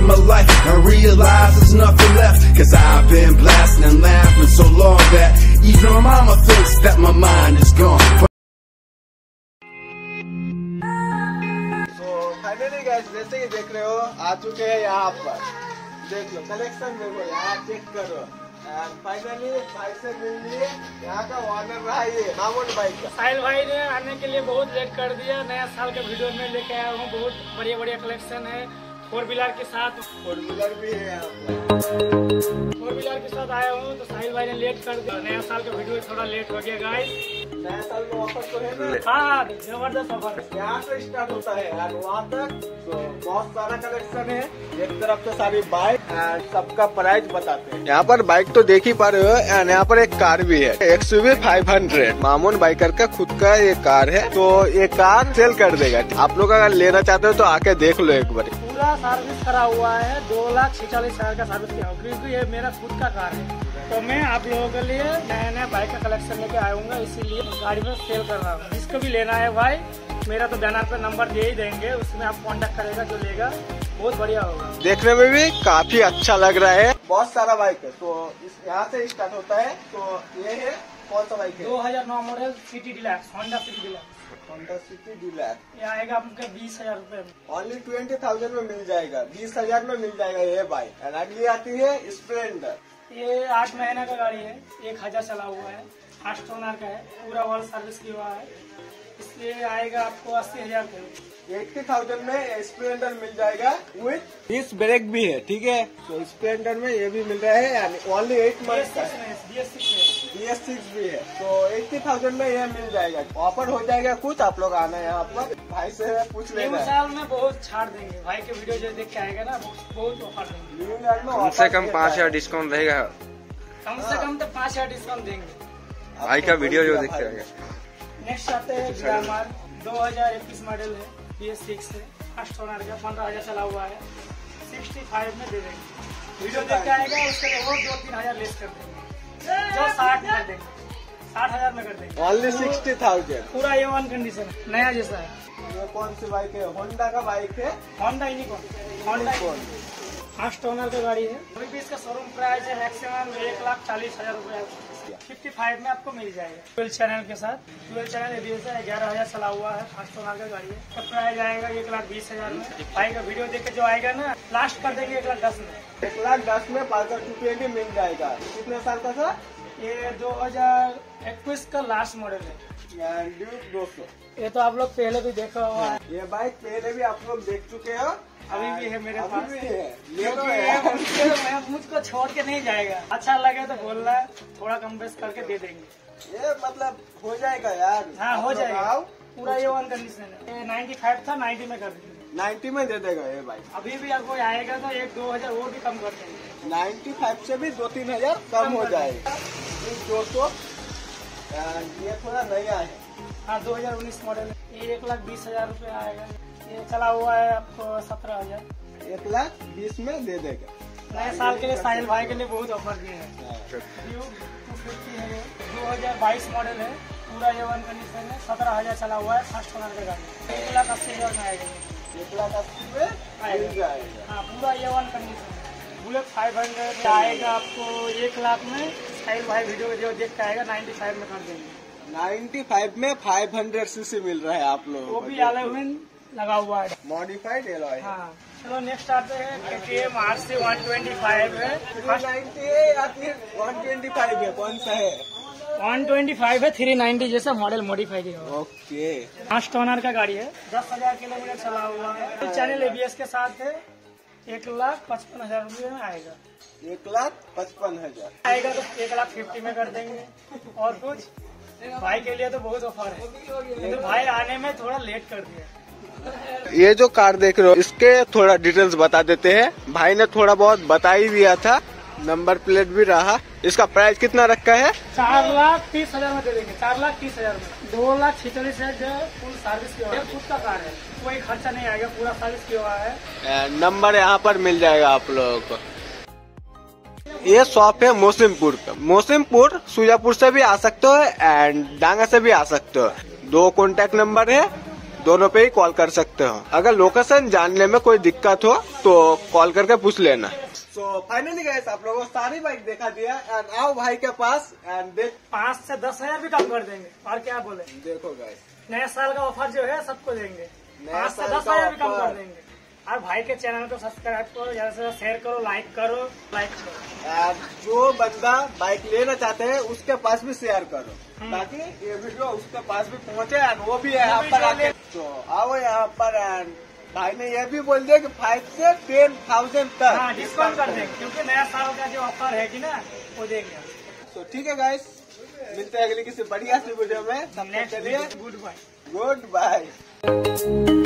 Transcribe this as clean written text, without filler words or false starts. from my life and realize there's nothing left. Cause I've been blasting and laughing so long that even my mama thinks that my mind is gone. So finally guys, जैसे कि देख रहे हो आ चुके हैं यहाँ पर, देख लो कलेक्शन देखो, यहाँ चेक करो। फाइनली भाई से मिल लिए, यहाँ का ऑनर रहा ये मामून भाई का। साहिल भाई ने आने के लिए बहुत लेट कर दिया। नया साल के वीडियो में लेके आया हूँ, बहुत बढ़िया बढ़िया कलेक्शन है फोर व्हीलर के साथ। फोर व्हीलर भी है यहाँ पर, फोर व्हीलर के साथ आया हूँ तो साहिल भाई ने लेट कर दिया। नया साल का वीडियो थोड़ा लेट हो गया गाइस। नया साल में ऑफर तो है ना? हाँ जबरदस्त ऑफर, यहाँ से स्टार्ट होता है यार वहाँ तक। तो बहुत सारा कलेक्शन है, एक तरफ तो सारी बाइक, सबका प्राइस बताते हैं। यहाँ पर बाइक तो देख ही पा रहे हो एंड यहाँ पर एक कार भी है, XUV 500। मामून बाइकर का खुद का ये कार है, तो ये कार सेल कर देगा। आप लोग अगर लेना चाहते हो तो आके देख लो एक बार। पूरा सर्विस करा हुआ है, 2,46,000 का सर्विस किया हुआ, क्योंकि ये मेरा खुद का कार है। तो मैं आप लोगों के लिए नया नया बाइक का कलेक्शन लेके आऊंगा, इसीलिए गाड़ी में सेल कर रहा हूँ। जिसको भी लेना है भाई, मेरा तो बैनर पे नंबर दे ही देंगे, उसमें आप कांटेक्ट करेगा जो लेगा, बहुत बढ़िया होगा। देखने में भी काफी अच्छा लग रहा है, बहुत सारा बाइक है। तो यहाँ से स्टार्ट होता है, तो ये है कौन सा बाइक है? 2009 model city Deluxe, Honda city Deluxe. Honda city Deluxe, ये आएगा आपको 20,000 रूपए में, ओनली 20,000 में मिल जाएगा, 20,000 में मिल जाएगा ये बाइक। एंड अगली आती है स्प्लेंडर, ये 8 महीना का गाड़ी है, 1,000 चला हुआ है, 8 टोनर का है, पूरा वर्ल्ड सर्विस की हुआ है, इसलिए आएगा आपको 80,000 के। 80,000 में स्प्लेंडर मिल जाएगा विथ इस ब्रेक भी है, ठीक है। तो स्प्लेंडर में ये भी मिल रहा है, यानी ओनली 8 मंथ का है, BS6 भी है। तो 80,000 में यह मिल जाएगा, ऑफर हो जाएगा कुछ। आप लोग आना यहाँ पर, भाई से पूछ लेना। न्यू साल में बहुत छाड़ देंगे, भाई के वीडियो जो देख के आएगा ना बहुत ऑफर देंगे। न्यू साल में कम से कम 5,000 डिस्काउंट रहेगा, कम से कम तो 5,000 डिस्काउंट देंगे भाई का वीडियो जो देख के आएगा। नेक्स्ट आते हैं ग्लैमर, 2021 मॉडल है, BS6 है, 8 टोनर का, 15,000 चला हुआ है, 65 में दे देंगे। वीडियो देख के आएगा उससे और 2-3,000 लेस कर देंगे, जो 60 में देंगे, 60,000 में कर देंगे, ओनली 60,000। पूरा ये वन कंडीशन नया जैसा है। ये कौन सी बाइक है? होंडा का बाइक है, होंडा यूनिकॉर्न, 8 टोनर की गाड़ी है। अभी भी इसका शोरूम प्राइस है मैक्सिमम 1,40,000 रूपए, 55 में आपको मिल जाएगा, 12 चैनल के साथ। 12 चैनल एबीएस है, 11,000 चला हुआ है, 8 टोनर की गाड़ी है। इसका प्राइस आएगा 1,20,000 में। भाई का वीडियो देख के जो आएगा ना, लास्ट कर देंगे 1,10,000 में, 1,10,000 में 5,000 रूपये भी मिल जाएगा। कितने साल का था ये? 2021 का लास्ट मॉडल है यार, Duke 200। ये तो आप लोग पहले भी देखा हुआ, ये बाइक पहले भी आप लोग देख चुके हो, अभी भी है मेरे पास, ये मुझको छोड़ के नहीं जाएगा। अच्छा लगे तो बोलना, थोड़ा कम बेस करके दे देंगे, ये मतलब हो जाएगा यार। हाँ हो जाएगा, पूरा ये वन कंडीशन है। 95 था, 90 में कर देंगे, 90 में दे देगा ये भाई। अभी भी अगर कोई आएगा तो 1-2,000 वो भी कम कर देंगे, 95 से भी 2-3,000 कम हो जाएगा। 200 ये थोड़ा नया है, हाँ 2019 मॉडल है, ये 1,20,000 रूपये आएगा, ये चला हुआ है आपको 17,000, 1,20,000 में दे देगा। नए साल के लिए साहिल भाई के लिए बहुत ऑफर दिए हैं। 250 है, 2022 मॉडल है, पूरा ये वन कंडीशन है, 17,000 चला हुआ है, 1st ओनर का गाड़ी, 1,80,000 में आएगा, 1,80,000 में आएगा, हाँ पूरा ये वन कंडीशन है। बुलेट 500 आएगा आपको 1,00,000 में, साहिल भाई वीडियो जो देख के आएगा 95 में कर देंगे, 95 में 500cc मिल रहा है आप लोग, वो भी 11 लगा हुआ है, मॉडिफाइड एलॉय। हाँ चलो नेक्स्ट आते हैं KTM RC 125 है, 125 है, कौन सा है? 125 है, 390 जैसा मॉडल, मॉडिफाइड है, ओके, 5 टोनर का गाड़ी है, 10,000 किलोमीटर चला हुआ है, चैनल ABS के साथ है, 1,55,000 रूपये में आएगा, 1,55,000 आएगा तो 1,50,000 में कर देंगे। और कुछ भाई के लिए तो बहुत ऑफर है, तो भाई आने में थोड़ा लेट कर दिया। ये जो कार देख रहे हो इसके थोड़ा डिटेल्स बता देते हैं, भाई ने थोड़ा बहुत बता ही दिया था, नंबर प्लेट भी रहा। इसका प्राइस कितना रखा है? 4,30,000 में दे देंगे, 4,30,000 में। 2,46,000 फुल सर्विस की हुआ है, खुद का कार है, कोई खर्चा नहीं आएगा, पूरा सर्विस किया हुआ है। नंबर यहाँ पर मिल जाएगा आप लोगों को। ये शॉप है मोसिमपुर का, मोसिमपुर सुजापुर से भी आ सकते हो एंड डांगा से भी आ सकते हो। 2 कॉन्टेक्ट नंबर है, दोनों पे ही कॉल कर सकते हो। अगर लोकेशन जानने में कोई दिक्कत हो तो कॉल करके पूछ लेना। तो फाइनली गाइस आप लोगों को सारी बाइक दिखा दिया एंड आओ भाई के पास एंड देख 5 से 10 हजार भी कम कर देंगे और क्या बोले। देखो गाइस नए साल का ऑफर जो है सबको देंगे, 5 से 10 हजार भी कम कर देंगे। और भाई के चैनल को सब्सक्राइब करो, ज्यादा से ज्यादा शेयर करो, लाइक करो। जो बंदा बाइक लेना चाहते हैं उसके पास भी शेयर करो ताकि ये वीडियो उसके पास भी पहुंचे एंड वो भी यहाँ पर आके तो आओ यहाँ पर। एंड भाई ने ये भी बोल दिया कि 5 से 10,000 तक डिस्काउंट कर देंगे क्योंकि नया साल का जो ऑफर है कि ना वो देंगे। तो ठीक है गाइस मिलते हैं अगली किसी बढ़िया सी वीडियो में। Good bye.